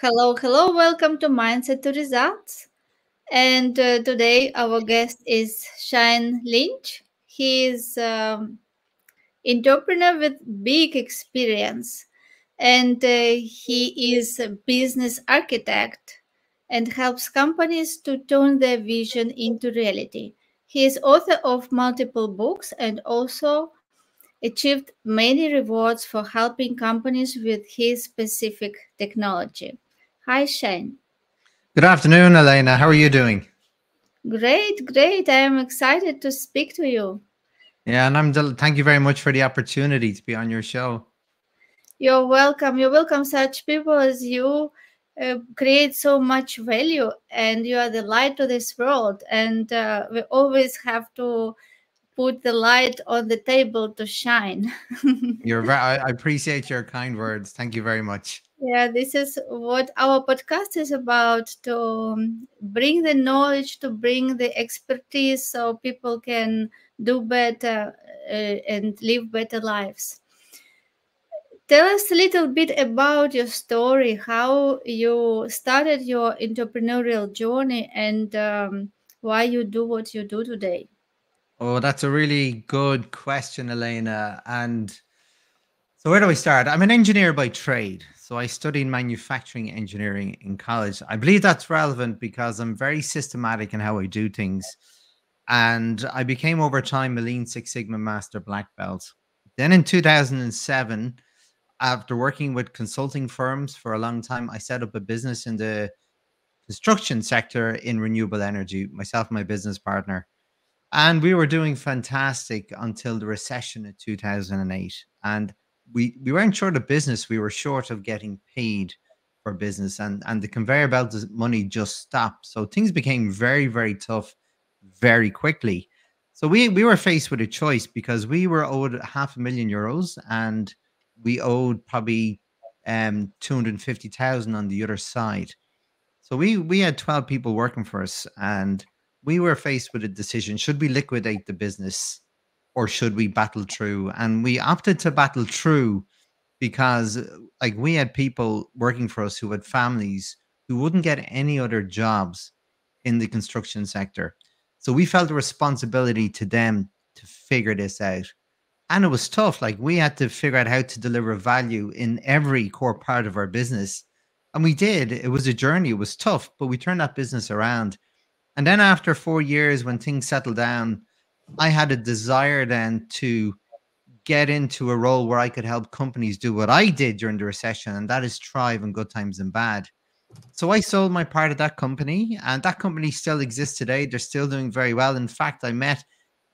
Hello, hello. Welcome to Mindset2Results. And today our guest is Shay Lynch. He is entrepreneur with big experience, and he is a business architect and helps companies to turn their vision into reality. He is author of multiple books and also achieved many rewards for helping companies with his specific technology. Hi, Shay. Good afternoon, Elena. How are you doing? Great, great. I am excited to speak to you. Yeah, and thank you very much for the opportunity to be on your show. You're welcome. You welcome such people as you create so much value, and you are the light to this world. And we always have to put the light on the table to shine. You're right. I appreciate your kind words. Thank you very much. Yeah, this is what our podcast is about, to bring the knowledge, to bring the expertise so people can do better and live better lives. Tell us a little bit about your story, how you started your entrepreneurial journey, and why you do what you do today. Oh, that's a really good question, Elena. And so where do we start? I'm an engineer by trade. So I studied manufacturing engineering in college. I believe that's relevant because I'm very systematic in how I do things. And I became over time a Lean Six Sigma Master Black Belt. Then in 2007, after working with consulting firms for a long time, I set up a business in the construction sector in renewable energy, myself and my business partner. And we were doing fantastic until the recession of 2008. And we weren't short of business. We were short of getting paid for business. And the conveyor belt of money just stopped. So things became very, very tough very quickly. So we were faced with a choice, because we were owed €500,000 and we owed probably 250,000 on the other side. So we had 12 people working for us, and we were faced with a decision. Should we liquidate the business or should we battle through? And we opted to battle through, because like, we had people working for us who had families who wouldn't get any other jobs in the construction sector. So we felt a responsibility to them to figure this out. And it was tough. Like, we had to figure out how to deliver value in every core part of our business. And we did. It was a journey. It was tough, but we turned that business around. And then after 4 years, when things settled down, I had a desire then to get into a role where I could help companies do what I did during the recession, and that is thrive in good times and bad. So I sold my part of that company, and that company still exists today. They're still doing very well. In fact, I met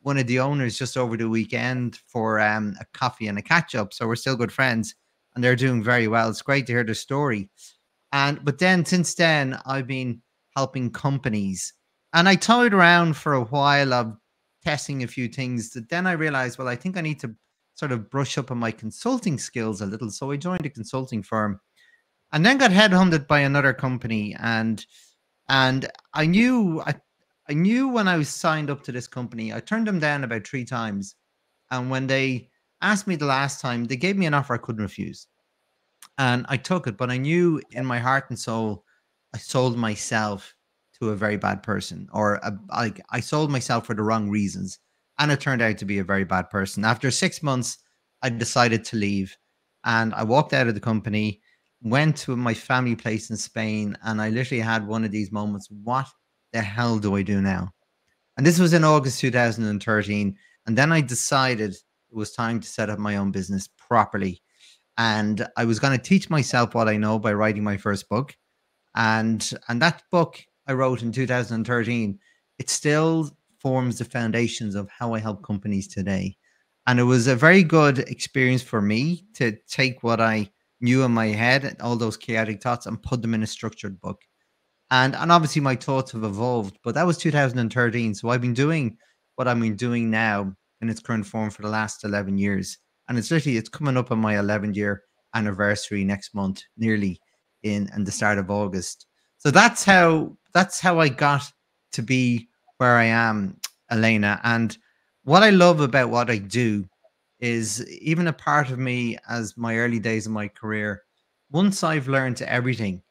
one of the owners just over the weekend for a coffee and a catch-up, so we're still good friends, and they're doing very well. It's great to hear their story. But then, since then, I've been helping companies. And I toyed around for a while of testing a few things. That then I realized, well, I think I need to sort of brush up on my consulting skills a little. So I joined a consulting firm, and then got headhunted by another company. And I knew when I was signed up to this company, I turned them down about 3 times. And when they asked me the last time, they gave me an offer I couldn't refuse. And I took it, but I knew in my heart and soul, I sold myself to a very bad person, or like, I sold myself for the wrong reasons, and it turned out to be a very bad person. After 6 months, I decided to leave, and I walked out of the company, went to my family place in Spain, and I literally had one of these moments: what the hell do I do now? And this was in August 2013, and then I decided it was time to set up my own business properly, and I was going to teach myself what I know by writing my first book, and that book I wrote in 2013, it still forms the foundations of how I help companies today. And it was a very good experience for me to take what I knew in my head and all those chaotic thoughts and put them in a structured book. And obviously my thoughts have evolved, but that was 2013. So I've been doing what I've been doing now in its current form for the last 11 years. And it's literally, it's coming up on my 11th year anniversary next month, nearly in the start of August. So that's how I got to be where I am, Elena. And what I love about what I do is, even a part of me as my early days of my career once I've learned everything,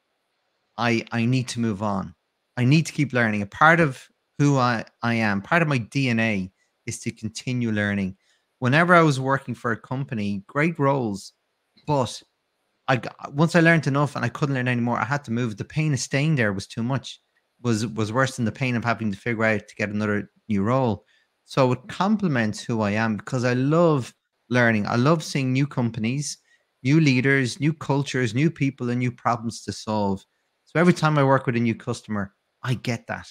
I need to move on. I need to keep learning. A part of who I am, part of my DNA is to continue learning. Whenever I was working for a company, great roles, but once I learned enough and I couldn't learn anymore, I had to move. The pain of staying there was too much, was worse than the pain of having to figure out to get another new role. So it complements who I am because I love learning. I love seeing new companies, new leaders, new cultures, new people, and new problems to solve. So every time I work with a new customer, I get that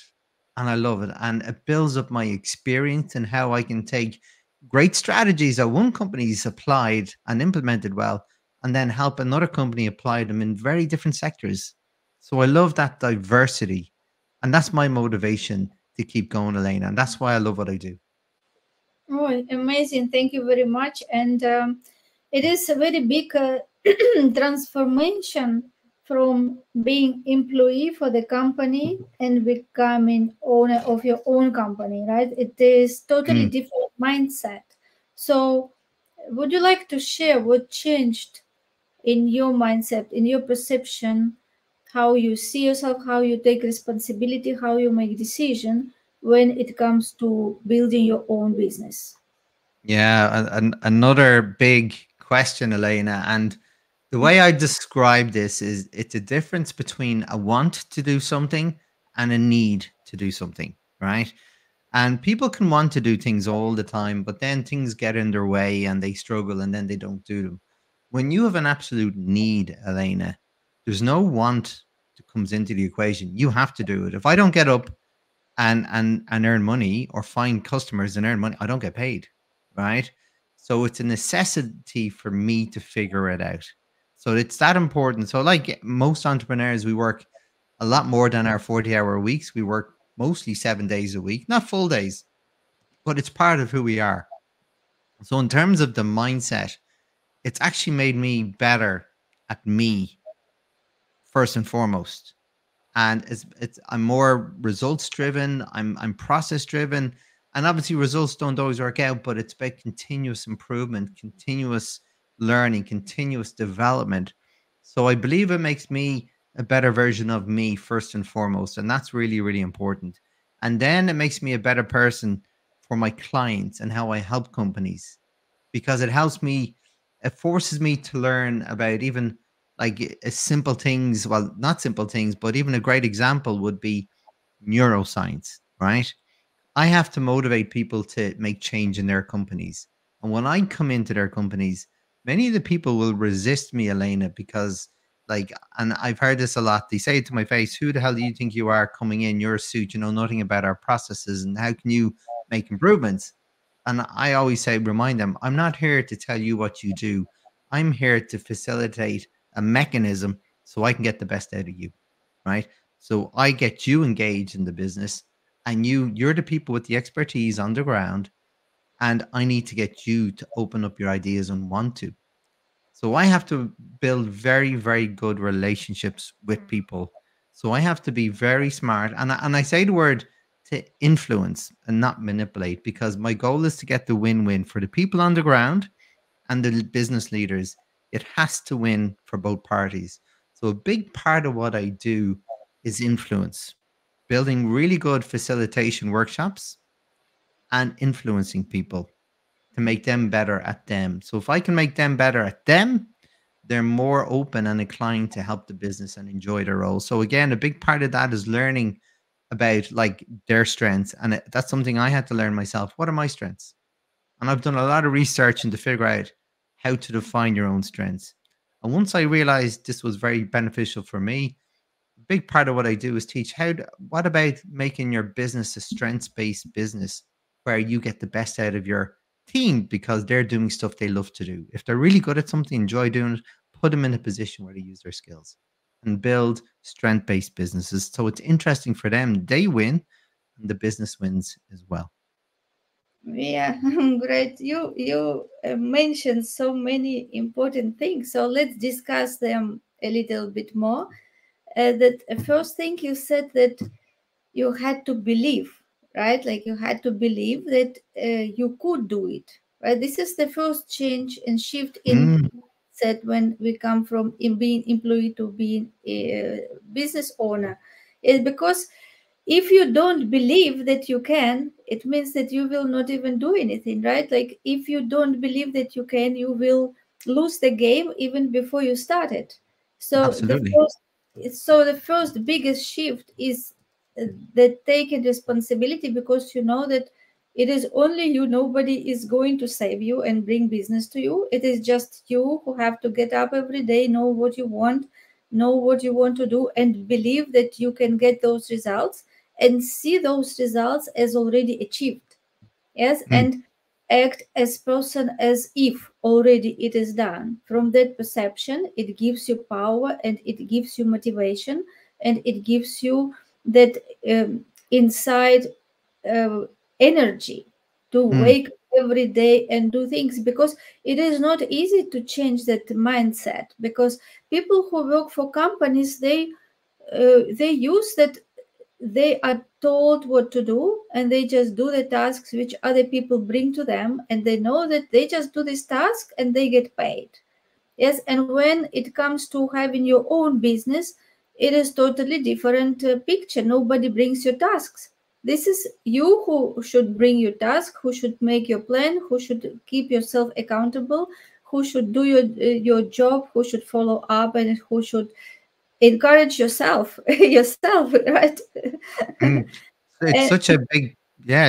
and I love it. And it builds up my experience and how I can take great strategies that one company's applied and implemented well, and then help another company apply them in very different sectors. So I love that diversity, and that's my motivation to keep going, Elena. And that's why I love what I do. Oh, amazing. Thank you very much. And it is a very big transformation from being employee for the company and becoming owner of your own company, right? It is totally different mindset. So would you like to share what changed in your mindset, in your perception, how you see yourself, how you take responsibility, how you make decision when it comes to building your own business? Yeah, another big question, Elena. And the way I describe this is it's a difference between a want to do something and a need to do something, right? And people can want to do things all the time, but then things get in their way and they struggle and then they don't do them. When you have an absolute need, Elena, there's no want that comes into the equation. You have to do it. If I don't get up and earn money or find customers and earn money, I don't get paid, right? So it's a necessity for me to figure it out. So it's that important. So like most entrepreneurs, we work a lot more than our 40-hour weeks. We work mostly 7 days a week, not full days, but it's part of who we are. So in terms of the mindset, it's actually made me better at me first and foremost. And I'm more results driven. I'm process driven. And obviously results don't always work out, but it's about continuous improvement, continuous learning, continuous development. So I believe it makes me a better version of me first and foremost. And that's really, really important. And then it makes me a better person for my clients and how I help companies, because it helps me, it forces me to learn about even like simple things. Well, not simple things, but even a great example would be neuroscience, right? I have to motivate people to make change in their companies. And when I come into their companies, many of the people will resist me, Elena, because like, and I've heard this a lot, they say it to my face, who the hell do you think you are coming in your suit? You know nothing about our processes and how can you make improvements? And I always say, remind them, I'm not here to tell you what you do. I'm here to facilitate a mechanism so I can get the best out of you, right? So I get you engaged in the business. And you're the people with the expertise on the ground, and I need to get you to open up your ideas and want to. So I have to build very, very good relationships with people. So I have to be very smart. And I say the word to influence and not manipulate, because my goal is to get the win-win for the people on the ground and the business leaders. It has to win for both parties. So a big part of what I do is influence. Building really good facilitation workshops and influencing people to make them better at them. So if I can make them better at them, they're more open and inclined to help the business and enjoy their role. So again, a big part of that is learning about like their strengths. And that's something I had to learn myself. What are my strengths? And I've done a lot of research and to figure out how to define your own strengths. And once I realized this was very beneficial for me, big part of what I do is teach what about making your business a strengths-based business where you get the best out of your team because they're doing stuff they love to do. If they're really good at something, enjoy doing it, put them in a position where they use their skills and build strength-based businesses. So it's interesting for them. They win and the business wins as well. Yeah, great. You mentioned so many important things. So let's discuss them a little bit more. That first thing you said that you had to believe, right? Like you had to believe that you could do it, right? This is the first change and shift in mindset when we come from being employee to being a business owner is because if you don't believe that you can, it means that you will not even do anything, right? Like if you don't believe that you can, you will lose the game even before you start it. So absolutely. The first biggest shift is the taking responsibility, because you know that it is only you, nobody is going to save you and bring business to you. It is just you who have to get up every day, know what you want, know what you want to do, and believe that you can get those results and see those results as already achieved. Yes, and act as person as if already it is done. From that perception, it gives you power and it gives you motivation and it gives you that inside energy to wake every day and do things, because it is not easy to change that mindset, because people who work for companies, they use that they are told what to do and they just do the tasks which other people bring to them, and they know that they just do this task and they get paid. Yes, and when it comes to having your own business, it is totally different picture. Nobody brings your tasks. This is you who should bring your task, who should make your plan, who should keep yourself accountable, who should do your job, who should follow up, and who should encourage yourself, right? It's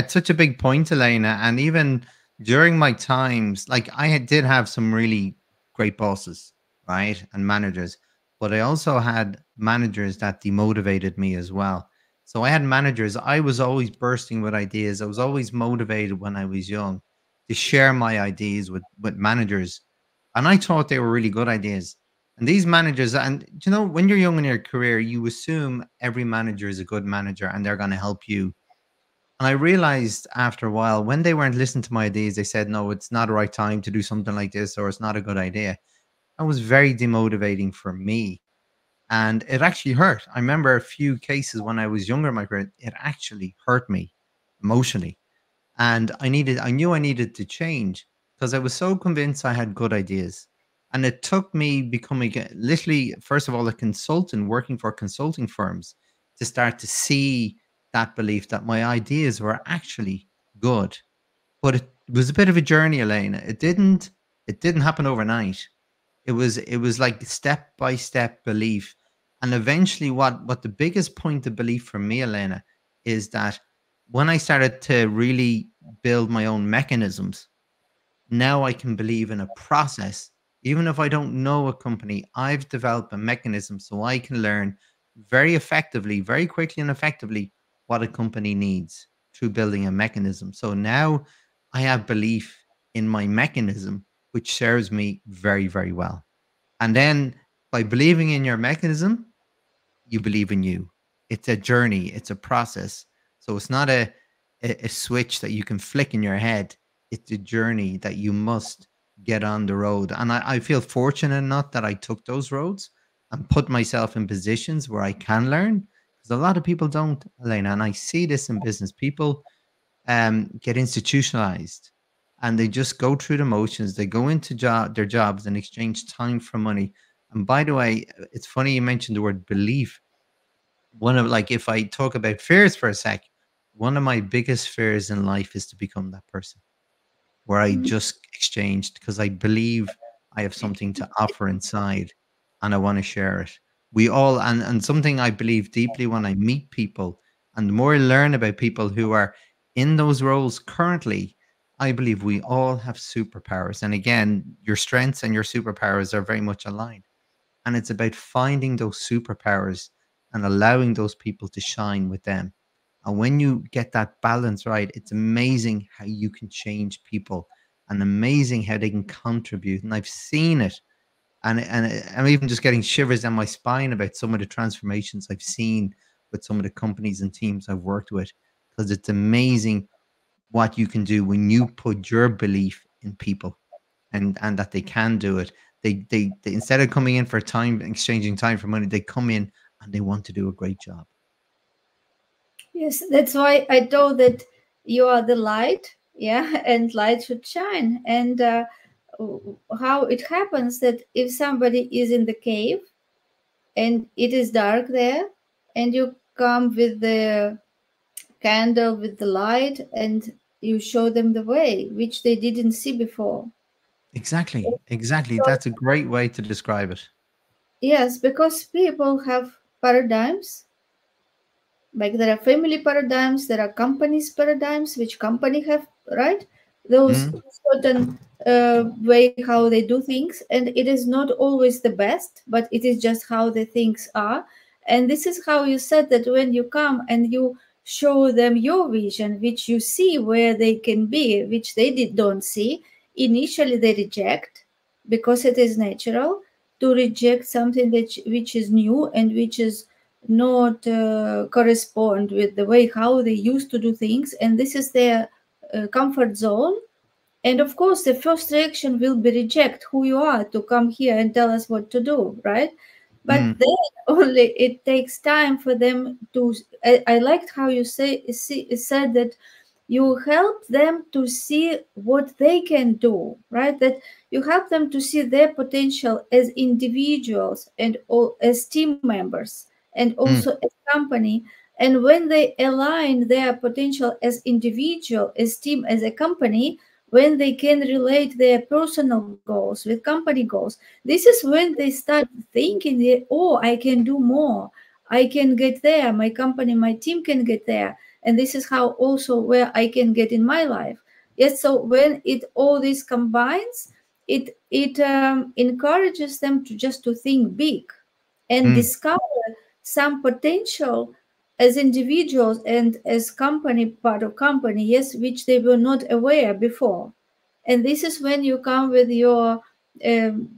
such a big point, Elena. And even during my times, like I did have some really great bosses, right, and managers, but I also had managers that demotivated me as well. So I had managers, I was always bursting with ideas. I was always motivated when I was young to share my ideas with managers. And I thought they were really good ideas. And these managers, and you know, when you're young in your career, you assume every manager is a good manager and they're going to help you. And I realized after a while, when they weren't listening to my ideas, they said, no, it's not the right time to do something like this, or it's not a good idea. That was very demotivating for me. And it actually hurt. I remember a few cases when I was younger in my career, it actually hurt me emotionally. And I knew I needed to change because I was so convinced I had good ideas. And it took me becoming literally, first of all, a consultant working for consulting firms to start to see that belief that my ideas were actually good. But it was a bit of a journey, Elena. It didn't happen overnight. It was like step-by-step belief. And eventually what the biggest point of belief for me, Elena, is that when I started to really build my own mechanisms, now I can believe in a process. Even if I don't know a company, I've developed a mechanism so I can learn very effectively, very quickly and effectively what a company needs through building a mechanism. So now I have belief in my mechanism, which serves me very, very well. And then by believing in your mechanism, you believe in you. It's a journey. It's a process. So it's not a switch that you can flick in your head. It's a journey that you must get on the road. And I feel fortunate enough that I took those roads and put myself in positions where I can learn, because a lot of people don't, Elena. And I see this in business. People get institutionalized. And they just go through the motions. They go into their jobs and exchange time for money. And by the way, it's funny you mentioned the word belief. If I talk about fears for a sec, one of my biggest fears in life is to become that person where I just exchanged because I believe I have something to offer inside and I want to share it. We all, and something I believe deeply when I meet people, and the more I learn about people who are in those roles currently, I believe we all have superpowers. And again, your strengths and your superpowers are very much aligned. And it's about finding those superpowers and allowing those people to shine with them. And when you get that balance right, it's amazing how you can change people and amazing how they can contribute. And I've seen it. And I'm even just getting shivers down my spine about some of the transformations I've seen with some of the companies and teams I've worked with, because it's amazing what you can do when you put your belief in people and that they can do it. They instead of coming in for time, exchanging time for money, they come in and they want to do a great job. Yes, that's why I know that you are the light, yeah, and light should shine. And how it happens that if somebody is in the cave and it is dark there, and you come with the candle, with the light, and you show them the way, which they didn't see before. Exactly, exactly. That's a great way to describe it. Yes, because people have paradigms. Like there are family paradigms, there are companies paradigms, which company have, right? Those certain way how they do things. And it is not always the best, but it is just how the things are. And this is how you said that when you come and you show them your vision, which you see where they can be, which they don't see, initially they reject, because it is natural to reject something that which is new and which is not correspond with the way how they used to do things, and this is their comfort zone. And of course the first reaction will be reject who you are to come here and tell us what to do, right? But then only it takes time for them to I liked how you said that you help them to see what they can do, right? That you help them to see their potential as individuals and all, as team members, and also as company. And when they align their potential as individual, as team, as a company, when they can relate their personal goals with company goals, this is when they start thinking that, oh, I can do more. I can get there. My company, my team can get there. And this is how also where I can get in my life. Yes. So when it all this combines, it encourages them to just to think big and discover some potential as individuals and as company, part of company, yes, which they were not aware before. And this is when you come with your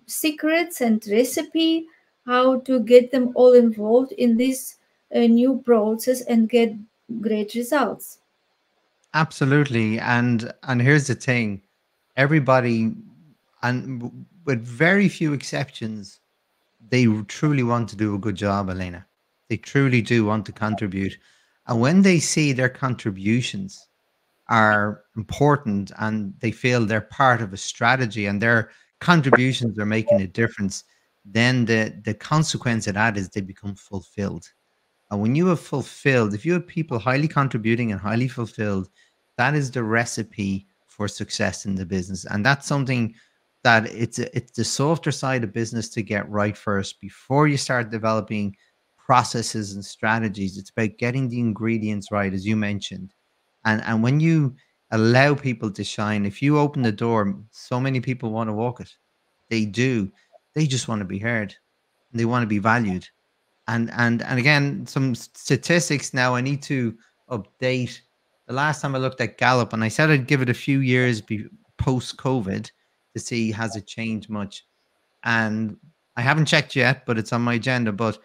secrets and recipe, how to get them all involved in this new process and get great results. Absolutely. And here's the thing, everybody, and with very few exceptions, they truly want to do a good job, Elena. They truly do want to contribute. And when they see their contributions are important and they feel they're part of a strategy and their contributions are making a difference, then the consequence of that is they become fulfilled. And when you are fulfilled, if you have people highly contributing and highly fulfilled, that is the recipe for success in the business. And that's something that it's the softer side of business to get right first before you start developing processes and strategies. It's about getting the ingredients right, as you mentioned. And when you allow people to shine, if you open the door, so many people want to walk it. They do. They just want to be heard. And they want to be valued. And again, some statistics now I need to update. The last time I looked at Gallup, and I said I'd give it a few years post-COVID to see has it changed much. And I haven't checked yet, but it's on my agenda. But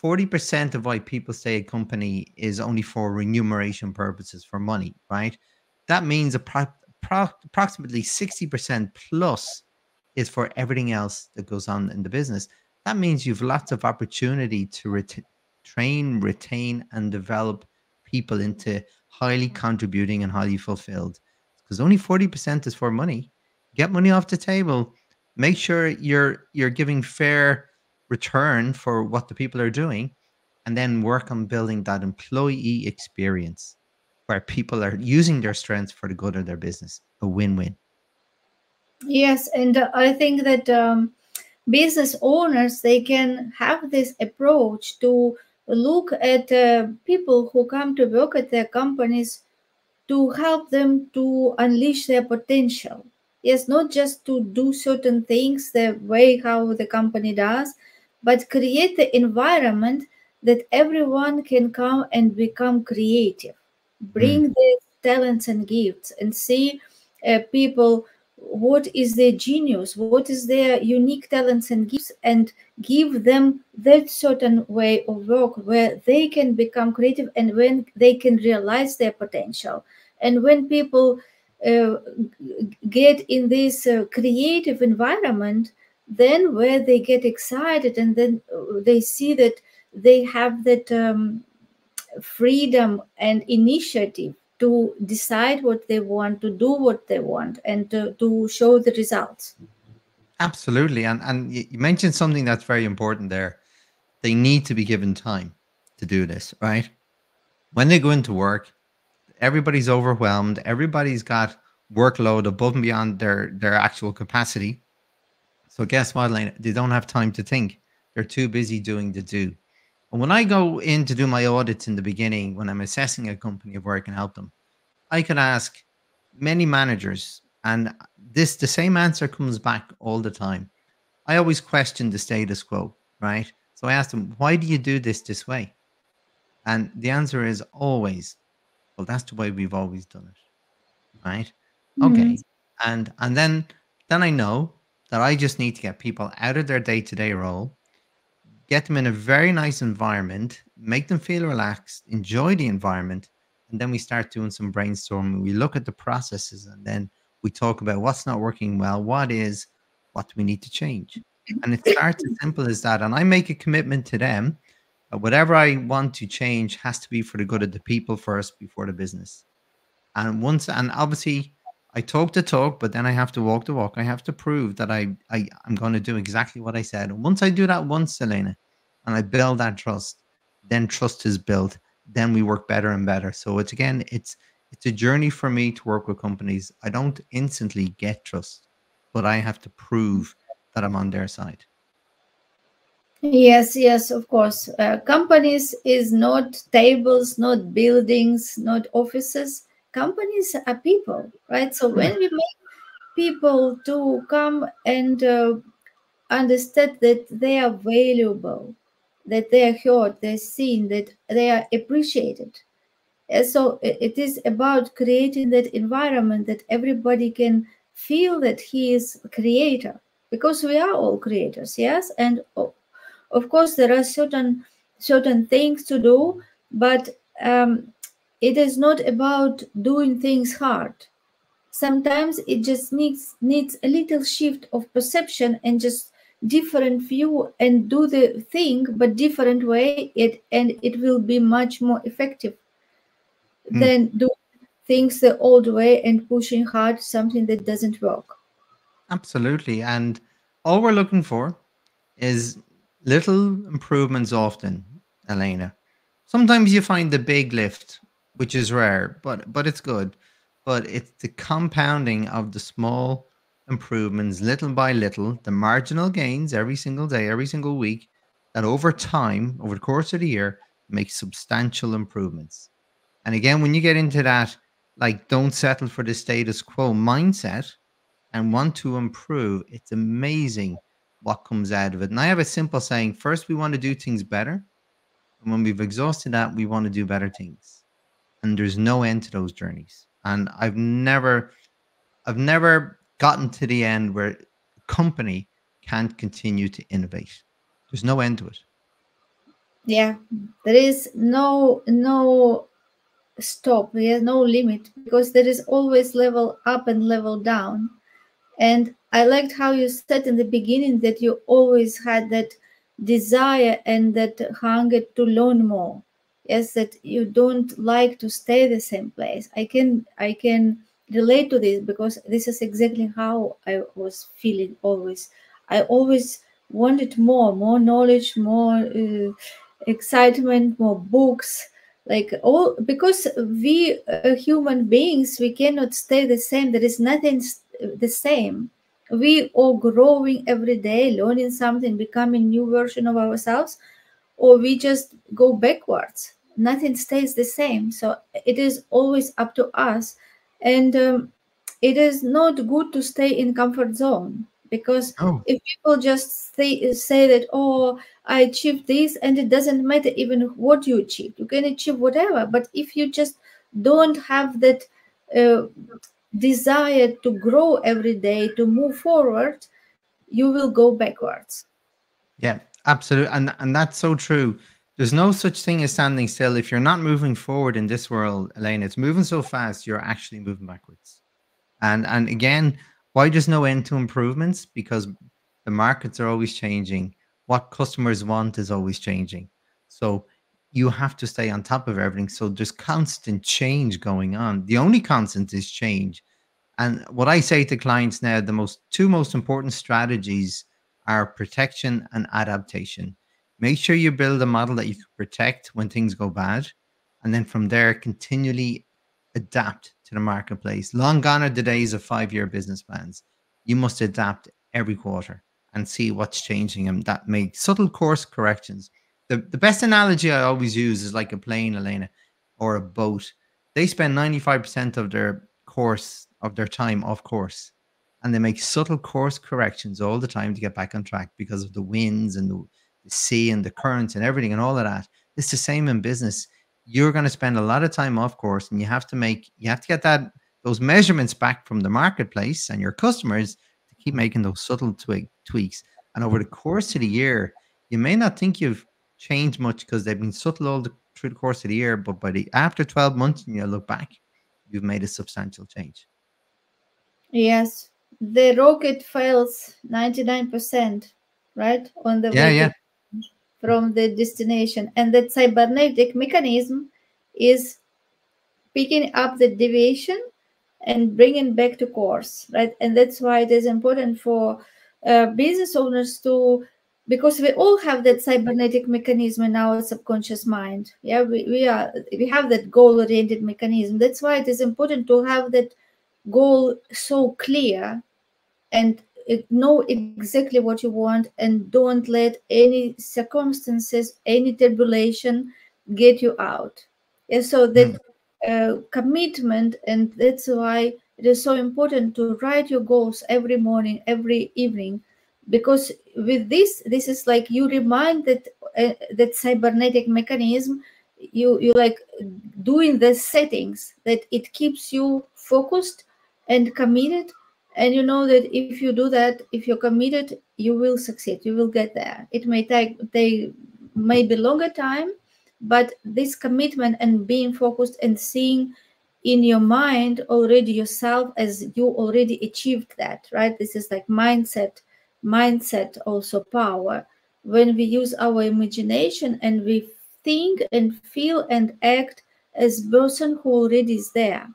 40% of why people stay at a company is only for remuneration purposes, for money, right? That means approximately 60% plus is for everything else that goes on in the business. That means you've lots of opportunity to retain and develop people into highly contributing and highly fulfilled. Because only 40% is for money. Get money off the table. Make sure you're giving fair return for what the people are doing, and then work on building that employee experience where people are using their strengths for the good of their business. A win-win. Yes, and I think that business owners, they can have this approach to look at people who come to work at their companies to help them to unleash their potential. Yes, not just to do certain things the way how the company does, but create the environment that everyone can come and become creative, bring their talents and gifts, and see people what is their genius, what is their unique talents and gifts, and give them that certain way of work where they can become creative and when they can realize their potential. And when people get in this creative environment, then where they get excited and then they see that they have that freedom and initiative to decide what they want, to do what they want, and to show the results. Absolutely. And you mentioned something that's very important there. They need to be given time to do this, right? When they go into work, everybody's overwhelmed. Everybody's got workload above and beyond their actual capacity. So guess what, Elena? They don't have time to think. They're too busy doing the do. And when I go in to do my audits in the beginning, when I'm assessing a company of where I can help them, I can ask many managers, and the same answer comes back all the time. I always question the status quo, right? So I ask them, why do you do this way? And the answer is always, well, that's the way we've always done it, right? Mm-hmm. Okay. And then I know that I just need to get people out of their day-to-day role, get them in a very nice environment, make them feel relaxed, enjoy the environment, and then we start doing some brainstorming. We look at the processes, and then we talk about what's not working well, what do we need to change? And it starts as simple as that. And I make a commitment to them that whatever I want to change has to be for the good of the people first before the business. And obviously, I talk the talk, but then I have to walk the walk. I have to prove that I'm going to do exactly what I said. And once I do that once, Elena, and I build that trust, then trust is built. Then we work better and better. So it's, again, it's a journey for me to work with companies. I don't instantly get trust, but I have to prove that I'm on their side. Yes, yes, of course. Companies is not tables, not buildings, not offices. Companies are people, right? So when we make people to come and understand that they are valuable, that they are heard, they're seen, that they are appreciated. And so it is about creating that environment that everybody can feel that he is a creator, because we are all creators, yes? And of course, there are certain things to do, but it is not about doing things hard. Sometimes it just needs a little shift of perception and just different view, and do the thing, but different way, and it will be much more effective than doing things the old way and pushing hard something that doesn't work. Absolutely. And all we're looking for is little improvements often, Elena. Sometimes you find the big lift, which is rare, but it's good. But it's the compounding of the small improvements, little by little, the marginal gains every single day, every single week, that over time, over the course of the year, make substantial improvements. And again, when you get into that, like, don't settle for the status quo mindset and want to improve, it's amazing what comes out of it. And I have a simple saying: first, we want to do things better. And when we've exhausted that, we want to do better things. And there's no end to those journeys. And I've never gotten to the end where a company can't continue to innovate. There's no end to it. Yeah, there is no stop. There is no limit, because there is always level up and level down. And I liked how you said in the beginning that you always had that desire and that hunger to learn more. Yes, that you don't like to stay the same place. I can relate to this, because this is exactly how I was feeling always. I always wanted more knowledge, more excitement, more books, like all, because we human beings, we cannot stay the same. There is nothing the same. We are growing every day, learning something, becoming a new version of ourselves, or we just go backwards. Nothing stays the same. So it is always up to us. And it is not good to stay in comfort zone, because if people just say that, oh, I achieved this, and it doesn't matter even what you achieve. You can achieve whatever. But if you just don't have that desire to grow every day, to move forward, you will go backwards. Yeah. Absolutely. And that's so true. There's no such thing as standing still. If you're not moving forward in this world, Elena, it's moving so fast, you're actually moving backwards. And again, why there's no end to improvements? Because the markets are always changing. What customers want is always changing. So you have to stay on top of everything. So there's constant change going on. The only constant is change. And what I say to clients now, the two most important strategies are protection and adaptation. Make sure you build a model that you can protect when things go bad. And then from there, continually adapt to the marketplace. Long gone are the days of five-year business plans. You must adapt every quarter and see what's changing, and that make subtle course corrections. The best analogy I always use is like a plane, Elena, or a boat. They spend 95% of their time off course, and they make subtle course corrections all the time to get back on track because of the winds and the sea and the currents and everything and all of that. It's the same in business. You're going to spend a lot of time off course, and you have to get those measurements back from the marketplace and your customers to keep making those subtle tweaks. And over the course of the year, you may not think you've changed much because they've been subtle through the course of the year, but after 12 months and you look back, you've made a substantial change. Yes, the rocket fails 99%, right? On the way from the destination, and that cybernetic mechanism is picking up the deviation and bringing back to course, right? And that's why it is important for business owners to, because we all have that cybernetic mechanism in our subconscious mind. Yeah, we have that goal-oriented mechanism. That's why it is important to have that goal so clear and know exactly what you want, and don't let any circumstances, any tribulation get you out. And so that commitment, and that's why it is so important to write your goals every morning, every evening, because with this is like you remind that that cybernetic mechanism, you like doing the settings that it keeps you focused and committed, and you know that if you do that, if you're committed, you will succeed, you will get there. It may be longer time, but this commitment and being focused and seeing in your mind already yourself as you already achieved that, right? This is like mindset also power. When we use our imagination and we think and feel and act as person who already is there,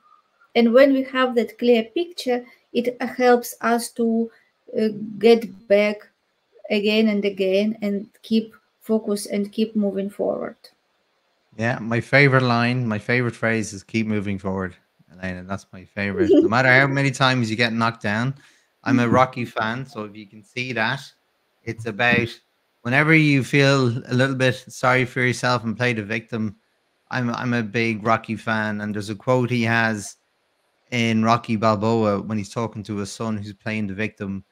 and when we have that clear picture, it helps us to get back again and again and keep focus and keep moving forward. Yeah, my favorite line, my favorite phrase is keep moving forward, Elena. That's my favorite. No matter how many times you get knocked down. I'm a Rocky fan, so if you can see that, it's about whenever you feel a little bit sorry for yourself and play the victim. I'm a big Rocky fan, and there's a quote he has in Rocky Balboa when he's talking to his son who's playing the victim,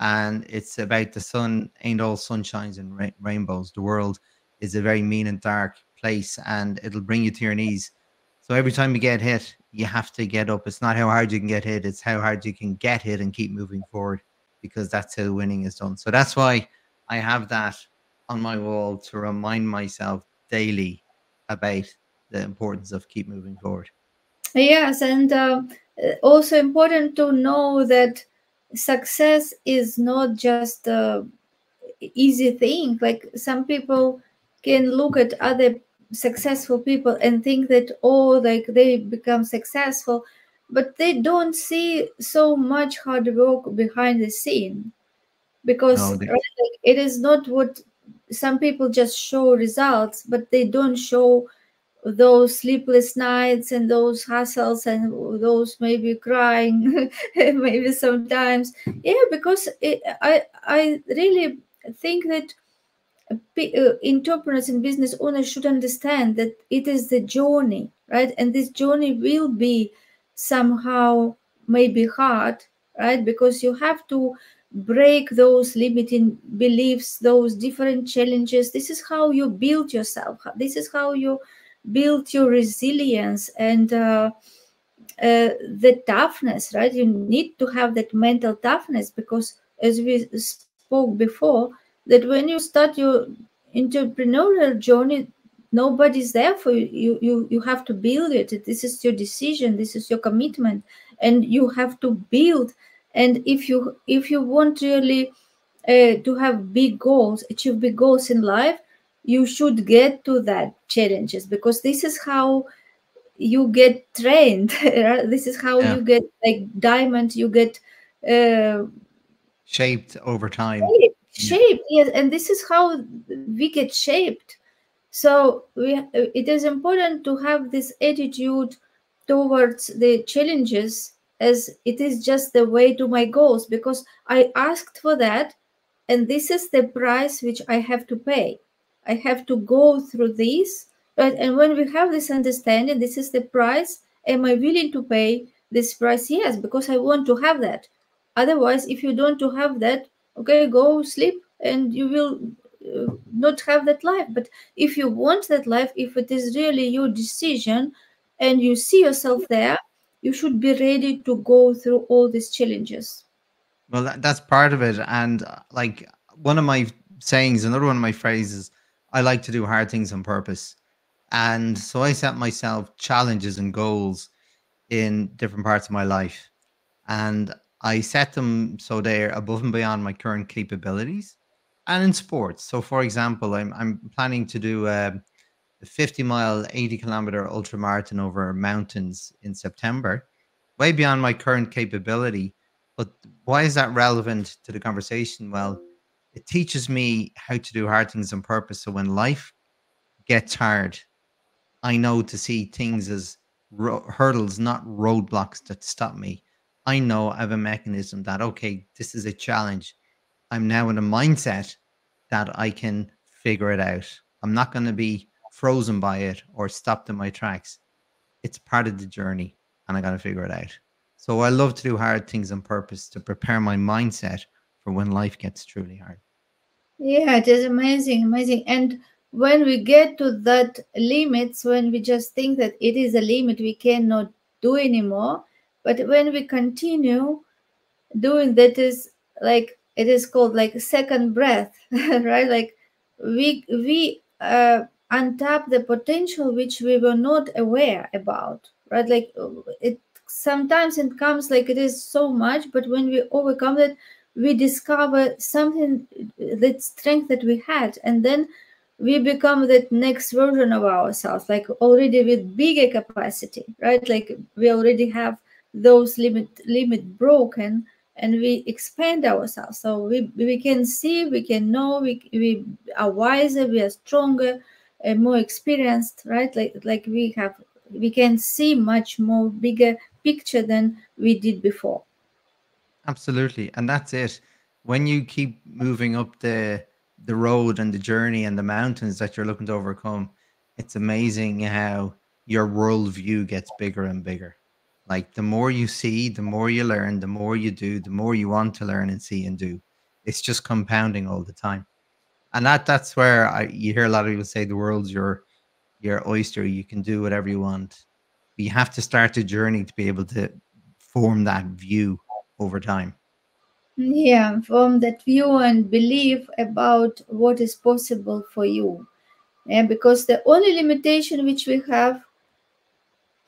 and it's about the sun ain't all sunshines and rainbows. The world is a very mean and dark place, and it'll bring you to your knees. So every time you get hit, you have to get up. It's not how hard you can get hit. It's how hard you can get hit and keep moving forward, because that's how winning is done. So that's why I have that on my wall to remind myself daily about the importance of keep moving forward. Yes, and also important to know that success is not just an easy thing. Like some people can look at other successful people and think that, oh, like they become successful, but they don't see so much hard work behind the scene, because it is not what some people just show results, but they don't show those sleepless nights and those hustles and those maybe crying maybe sometimes. Yeah, because I really think that entrepreneurs and business owners should understand that it is the journey, right? And this journey will be somehow maybe hard, right? Because you have to break those limiting beliefs, those different challenges. This is how you build yourself. This is how you build your resilience and the toughness, right? You need to have that mental toughness, because as we spoke before, that when you start your entrepreneurial journey, nobody's there for you. You have to build it. This is your decision. This is your commitment, and you have to build. And if you want really to have big goals, achieve big goals in life, you should get to that challenges, because this is how you get trained. This is how you get, like diamond, you get shaped over time. Shaped, yes, and this is how we get shaped. So it is important to have this attitude towards the challenges as it is just the way to my goals, because I asked for that, and this is the price which I have to pay. I have to go through this, right? And when we have this understanding, this is the price, am I willing to pay this price? Yes, because I want to have that. Otherwise, if you don't have that, okay, go sleep and you will not have that life. But if you want that life, if it is really your decision and you see yourself there, you should be ready to go through all these challenges. Well, that's part of it. And like one of my sayings, another one of my phrases, I like to do hard things on purpose. And so I set myself challenges and goals in different parts of my life. And I set them so they're above and beyond my current capabilities, and in sports. So for example, I'm planning to do a 50-mile, 80-kilometer ultra marathon over mountains in September, way beyond my current capability. But why is that relevant to the conversation? Well, it teaches me how to do hard things on purpose. So when life gets hard, I know to see things as hurdles, not roadblocks that stop me. I know I have a mechanism that, okay, this is a challenge. I'm now in a mindset that I can figure it out. I'm not going to be frozen by it or stopped in my tracks. It's part of the journey and I got to figure it out. So I love to do hard things on purpose to prepare my mindset for when life gets truly hard. Yeah, it is amazing, amazing. And when we get to that limits, when we just think that it is a limit we cannot do anymore, but when we continue doing that, is like, it is called like second breath, right? Like we untap the potential which we were not aware about, right? Like it sometimes it comes like it is so much, but when we overcome it, we discover something, that strength that we had, and then we become that next version of ourselves, like already with bigger capacity, right? Like we already have those limit broken, and we expand ourselves. So we can see, we can know, we are wiser, we are stronger and more experienced, right? Like we can see much more bigger picture than we did before. Absolutely. And that's it. When you keep moving up the road and the journey and the mountains that you're looking to overcome, it's amazing how your worldview gets bigger and bigger. Like the more you see, the more you learn, the more you do, the more you want to learn and see and do. It's just compounding all the time. And that's where you hear a lot of people say the world's your oyster. You can do whatever you want. But you have to start the journey to be able to form that view over time. Yeah, form that view and belief about what is possible for you. Yeah, because the only limitation which we have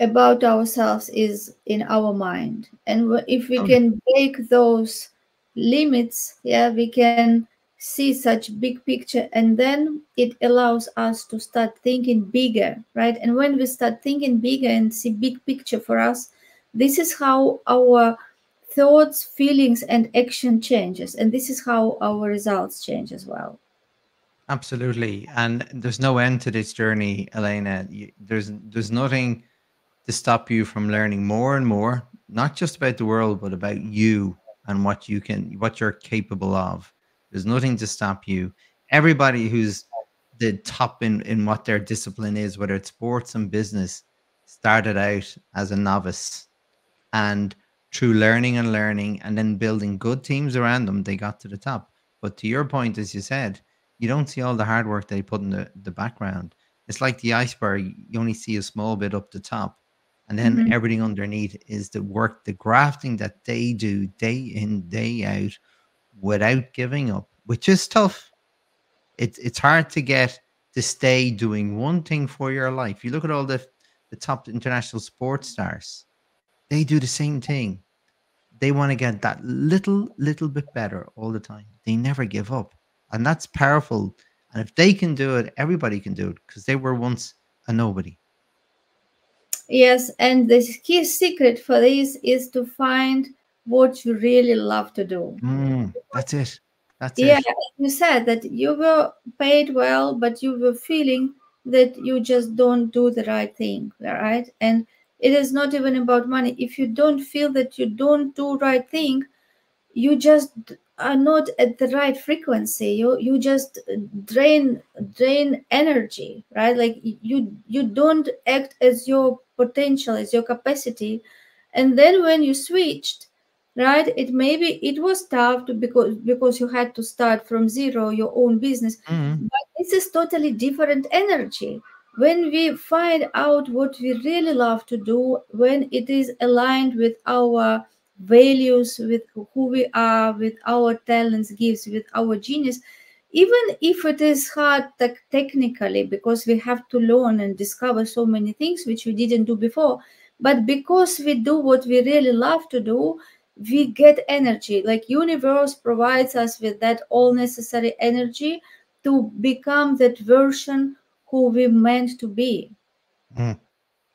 about ourselves is in our mind, and if we can break those limits, yeah, we can see such big picture, and then it allows us to start thinking bigger, right? And when we start thinking bigger and see big picture for us, this is how our thoughts, feelings and action changes, and this is how our results change as well. Absolutely. And there's no end to this journey, Elena. There's nothing to stop you from learning more and more, not just about the world, but about you and what you're capable of. There's nothing to stop you. Everybody who's the top in what their discipline is, whether it's sports and business, started out as a novice, and through learning and learning and then building good teams around them, they got to the top. But to your point, as you said, you don't see all the hard work they put in the background. It's like the iceberg. You only see a small bit up the top. And then everything underneath is the work, the grafting that they do day in, day out without giving up, which is tough. It's hard to get to stay doing one thing for your life. You look at all the top international sports stars. They do the same thing. They want to get that little bit better all the time. They never give up. And that's powerful. And if they can do it, everybody can do it, because they were once a nobody. Yes, and the key secret for this is to find what you really love to do. That's it. That's it. Yeah, you said that you were paid well, but you were feeling that you just don't do the right thing, right? And it is not even about money. If you don't feel that you don't do right thing, you just are not at the right frequency. You just drain energy, right? Like you don't act as your potential, as your capacity. And then when you switched, right, it maybe it was tough to, because you had to start from zero your own business. But this is totally different energy. When we find out what we really love to do, when it is aligned with our values, with who we are, with our talents, gifts, with our genius, even if it is hard technically, because we have to learn and discover so many things which we didn't do before, but because we do what we really love to do, we get energy. Like universe provides us with that all necessary energy to become that version who we meant to be.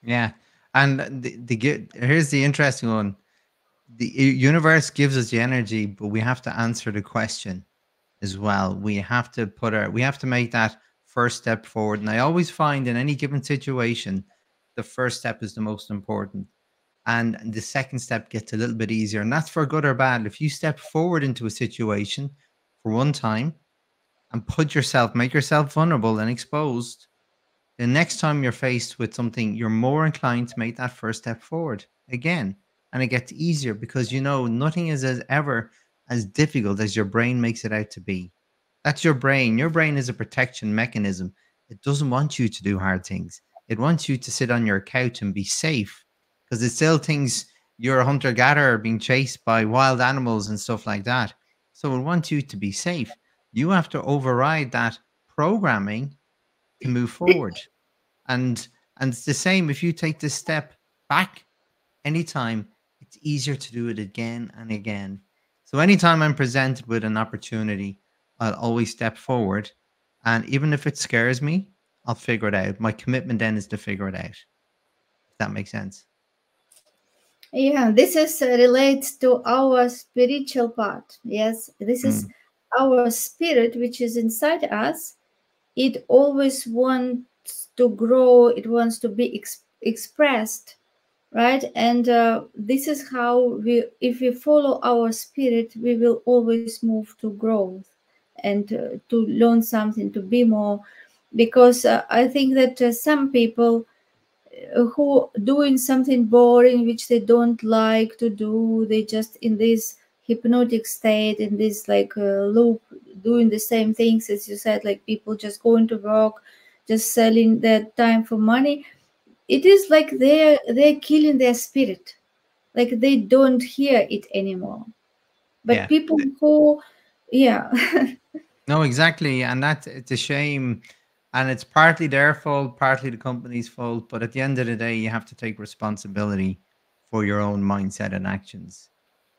Yeah, and here's the interesting one. The universe gives us the energy, but we have to answer the question as well. We have to we have to make that first step forward. And I always find in any given situation, the first step is the most important. And the second step gets a little bit easier. And that's for good or bad. If you step forward into a situation for one time and make yourself vulnerable and exposed, the next time you're faced with something, you're more inclined to make that first step forward again. And it gets easier because, you know, nothing is ever as difficult as your brain makes it out to be. That's your brain. Your brain is a protection mechanism. It doesn't want you to do hard things. It wants you to sit on your couch and be safe. Because it's still things, you're a hunter-gatherer being chased by wild animals and stuff like that. So it wants you to be safe. You have to override that programming to move forward. And it's the same if you take this step back anytime, it's easier to do it again and again. So anytime I'm presented with an opportunity, I'll always step forward. And even if it scares me, I'll figure it out. My commitment then is to figure it out. If that makes sense. Yeah, this is relates to our spiritual part. Yes, this is our spirit, which is inside us. It always wants to grow. It wants to be expressed, right? And this is how we, if we follow our spirit, we will always move to growth and to learn something, to be more. Because I think that some people who doing something boring which they don't like to do, they just in this hypnotic state, in this like loop, doing the same things, as you said, like people just going to work, just selling their time for money. It is like they're killing their spirit, like they don't hear it anymore. But yeah, people who no, exactly. And that it's a shame. And it's partly their fault, partly the company's fault. But at the end of the day, you have to take responsibility for your own mindset and actions.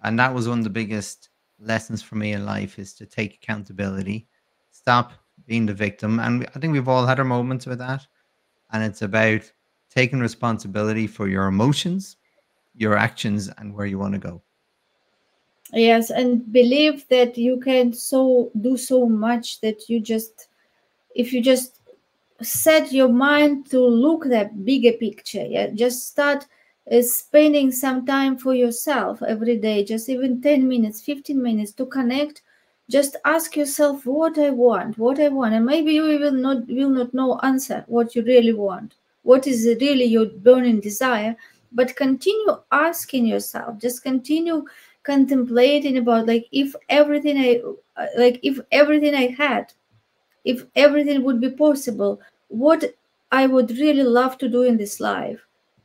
And that was one of the biggest lessons for me in life, is to take accountability, stop being the victim. And I think we've all had our moments with that. And it's about taking responsibility for your emotions, your actions, and where you want to go. Yes, and believe that you can do so much that you just, if you just set your mind to look at that bigger picture, yeah, just start spending some time for yourself every day, just even 10 minutes, 15 minutes to connect. Just ask yourself what I want. And maybe you will not know answer what you really want. What is really your burning desire? But continue asking yourself, just continue contemplating about, like, if everything I had, if everything would be possible, what I would really love to do in this life.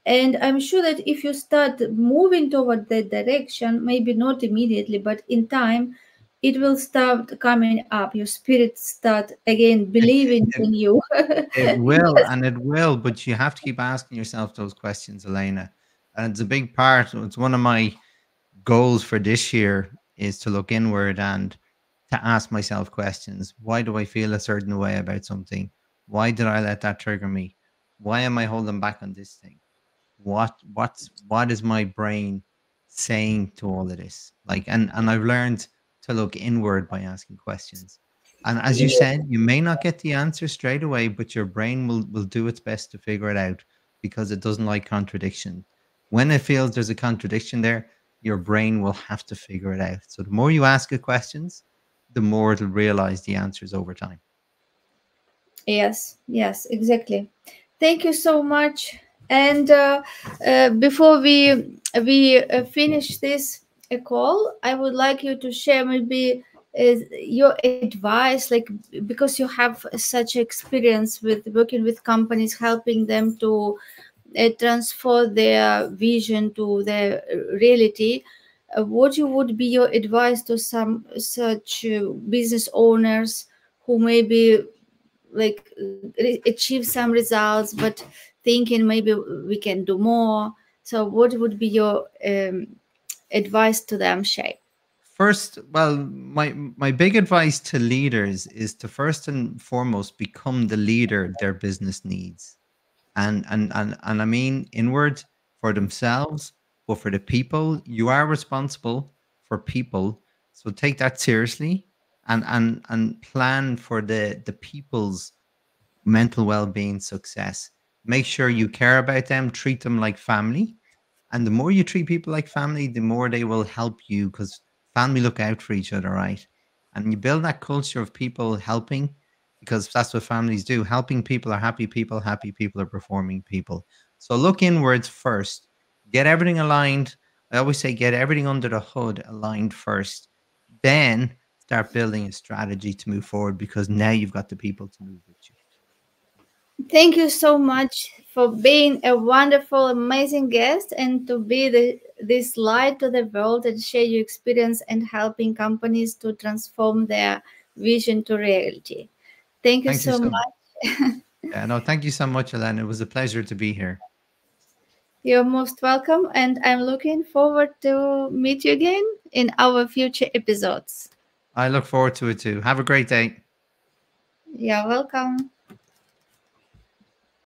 And I'm sure that if you start moving toward that direction, maybe not immediately, but in time, it will start coming up. Your spirit start again believing in you. It will, and it will, but you have to keep asking yourself those questions, Elena. And it's a big part. It's one of my goals for this year is to look inward and to ask myself questions. Why do I feel a certain way about something? Why did I let that trigger me? Why am I holding back on this thing? what is my brain saying to all of this? Like, and I've learned to look inward by asking questions. And as you said, you may not get the answer straight away, but your brain will do its best to figure it out because it doesn't like contradiction. When it feels there's a contradiction there, your brain will have to figure it out. So the more you ask it questions, the more it'll realize the answers over time. Yes, yes, exactly. Thank you so much. And before we finish this call, I would like you to share maybe your advice, like, because you have such experience with working with companies, helping them to transfer their vision to their reality. What would be your advice to some such business owners who maybe like achieve some results, but thinking maybe we can do more? So what would be your advice to them, Shay? First, well, my big advice to leaders is to first and foremost become the leader their business needs. And I mean inward for themselves, but for the people. You are responsible for people. So take that seriously and plan for the people's mental well-being success. Make sure you care about them, treat them like family. And the more you treat people like family, the more they will help you, because family look out for each other, right? And you build that culture of people helping, because that's what families do. Helping people are happy people. Happy people are performing people. So look inwards first. Get everything aligned. I always say get everything under the hood aligned first. Then start building a strategy to move forward, because now you've got the people to move with you. Thank you so much for being a wonderful, amazing guest, and to be this light to the world and share your experience and helping companies to transform their vision to reality. Thank you so much. Yeah, no, thank you so much, Elena. It was a pleasure to be here. You're most welcome. And I'm looking forward to meet you again in our future episodes. I look forward to it too. Have a great day. You're welcome.